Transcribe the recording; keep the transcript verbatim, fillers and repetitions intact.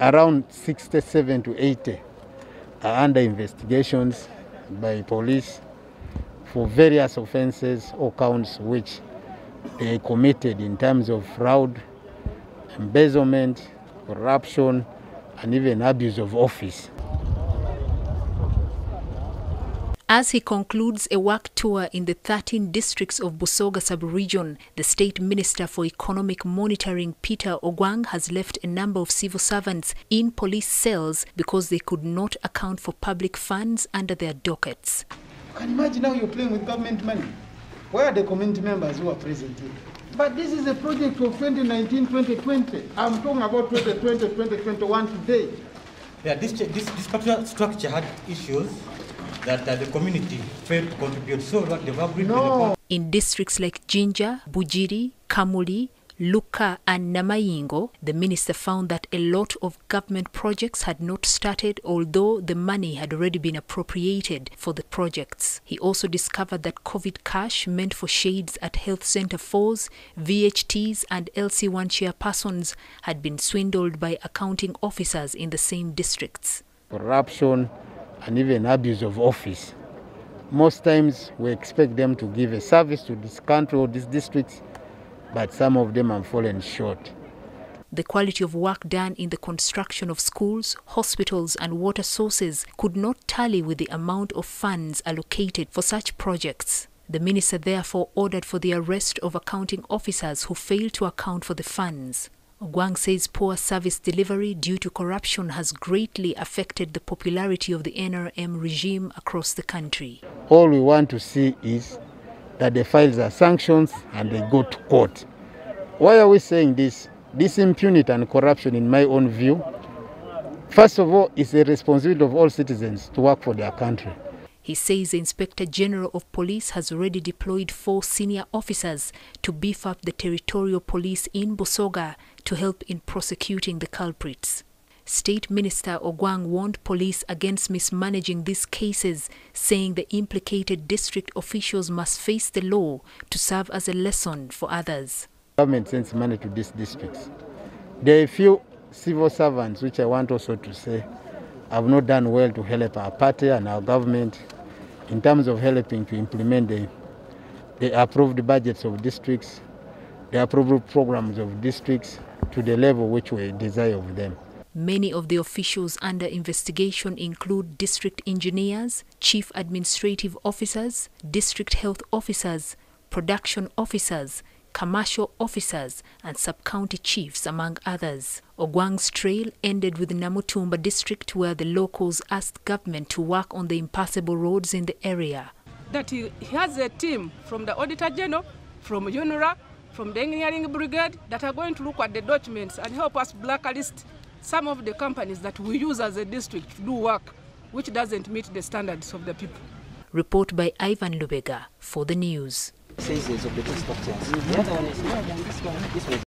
around sixty-seven to eighty are under investigations by police for various offenses or counts which they committed in terms of fraud, embezzlement, corruption, and even abuse of office. As he concludes a work tour in the thirteen districts of Busoga sub-region, the State Minister for Economic Monitoring, Peter Ogwang, has left a number of civil servants in police cells because they could not account for public funds under their dockets. You can imagine how you're playing with government money. Where are the community members who are present here? But this is a project of twenty nineteen to twenty twenty. I'm talking about twenty twenty to twenty twenty-one today. Yeah, this, this, this particular structure had issues that uh, the community failed to contribute. So what they were bringing no. the In districts like Jinja, Bujiri, Kamuli, Luka and Namayingo, the minister found that a lot of government projects had not started, although the money had already been appropriated for the projects. He also discovered that COVID cash meant for shades at health center fours, V H Ts and L C one chairpersons had been swindled by accounting officers in the same districts. Corruption and even abuse of office. Most times we expect them to give a service to this country or these districts, but some of them have fallen short. The quality of work done in the construction of schools, hospitals and water sources could not tally with the amount of funds allocated for such projects. The minister therefore ordered for the arrest of accounting officers who failed to account for the funds. Ogwang says poor service delivery due to corruption has greatly affected the popularity of the N R M regime across the country. All we want to see is that they file their sanctions and they go to court. Why are we saying this? This impunity and corruption, in my own view, first of all, is the responsibility of all citizens to work for their country. He says the Inspector General of Police has already deployed four senior officers to beef up the territorial police in Busoga to help in prosecuting the culprits. State Minister Ogwang warned police against mismanaging these cases, saying the implicated district officials must face the law to serve as a lesson for others. Government sends money to these districts. There are a few civil servants, which I want also to say, have not done well to help our party and our government in terms of helping to implement the, the approved budgets of districts, the approved programs of districts to the level which we desire of them. Many of the officials under investigation include district engineers, chief administrative officers, district health officers, production officers, commercial officers, and sub-county chiefs, among others. Ogwang's trail ended with Namutumba district, where the locals asked government to work on the impassable roads in the area. That he has a team from the Auditor General, from UNRA, from the Engineering Brigade, that are going to look at the documents and help us blacklist some of the companies that we use as a district to do work which doesn't meet the standards of the people. Report by Ivan Lubega for the news.